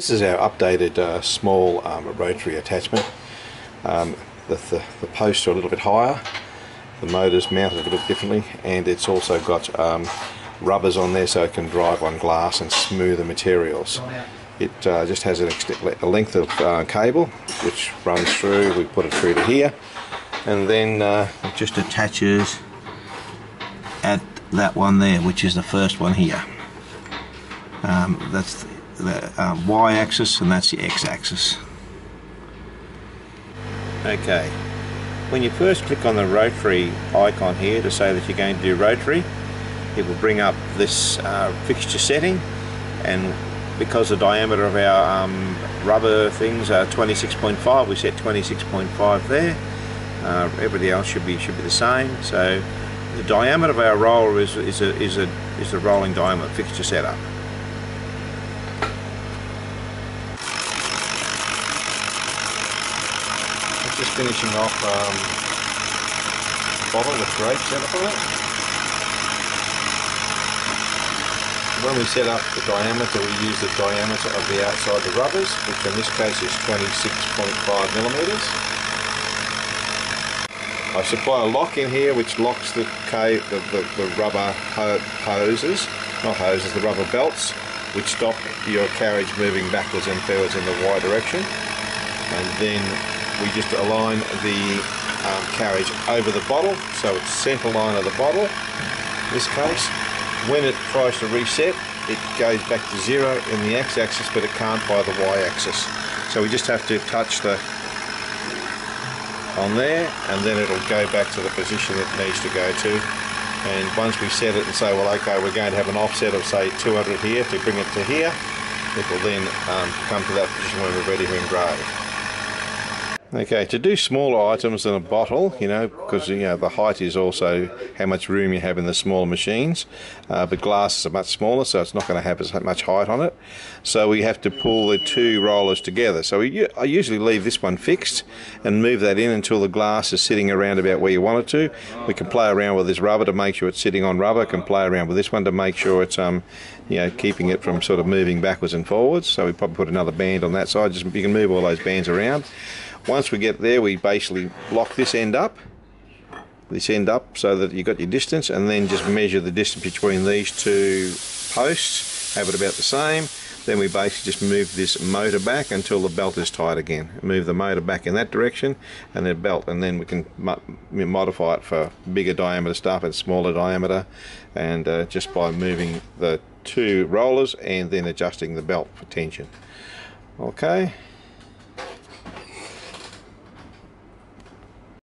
This is our updated small rotary attachment. The posts are a little bit higher, the motor's mounted a bit differently, and it's also got rubbers on there so it can drive on glass and smooth the materials. It just has a length of cable which runs through. We put it through to here, and then it just attaches at that one there, which is the first one here. That's the y-axis, and that's the x-axis. Okay, when you first click on the rotary icon here to say that you're going to do rotary, it will bring up this fixture setting, and because the diameter of our rubber things are 26.5, we set 26.5 there. Everything else should be the same. So the diameter of our roller is the rolling diameter fixture setup. Just finishing off the bottle with grapes out of it. When we set up the diameter, we use the diameter of the outside of the rubbers, which in this case is 26.5 millimeters. I supply a lock in here which locks the rubber the rubber belts, which stop your carriage moving backwards and forwards in the Y direction. And then we just align the carriage over the bottle, so it's centre line of the bottle. In this case, when it tries to reset, it goes back to zero in the x-axis, but it can't by the y-axis. So we just have to touch the on there, and then it'll go back to the position it needs to go to. And once we set it and say, well, okay, we're going to have an offset of say 200 here to bring it to here, it will then come to that position when we're ready to engrave. Okay, to do smaller items than a bottle, because the height is also how much room you have in the smaller machines. But glasses are much smaller, so it's not going to have as much height on it. So we have to pull the two rollers together. So I usually leave this one fixed and move that in until the glass is sitting around about where you want it to. We can play around with this rubber to make sure it's sitting on rubber. Can play around with this one to make sure it's keeping it from sort of moving backwards and forwards. So we probably put another band on that side. Just you can move all those bands around. Once we get there, we basically lock this end up so that you've got your distance, and then just measure the distance between these two posts, have it about the same. Then we basically just move this motor back until the belt is tight again. Move the motor back in that direction and then belt, and then we can modify it for bigger diameter stuff and smaller diameter, and just by moving the two rollers and then adjusting the belt for tension. Okay.